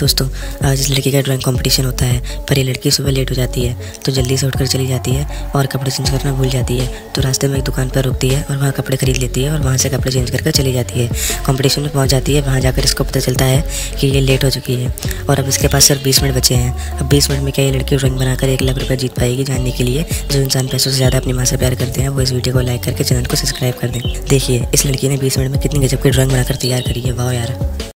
दोस्तों आज इस लड़की का ड्राइंग कंपटीशन होता है, पर ये लड़की सुबह लेट हो जाती है तो जल्दी से उठकर चली जाती है और कपड़े चेंज करना भूल जाती है। तो रास्ते में एक दुकान पर रुकती है और वहाँ कपड़े खरीद लेती है और वहाँ से कपड़े चेंज करके चली जाती है। कंपटीशन में पहुँच जाती है, वहाँ जाकर इसको पता चलता है कि ये लेट हो चुकी है और अब इसके पास सिर्फ 20 मिनट बचे हैं। अब 20 मिनट में क्या ये लड़की ड्राइंग बनाकर 1,00,000 रुपये जीत पाएगी? जानने के लिए जो इंसान पैसों से ज़्यादा अपनी माँ से प्यार करते हैं वो इस वीडियो को लाइक करके चैनल को सब्सक्राइब कर दें। देखिए इस लड़की ने 20 मिनट में कितनी गजब की ड्राइंग बनाकर तैयार करी है। वाह यार।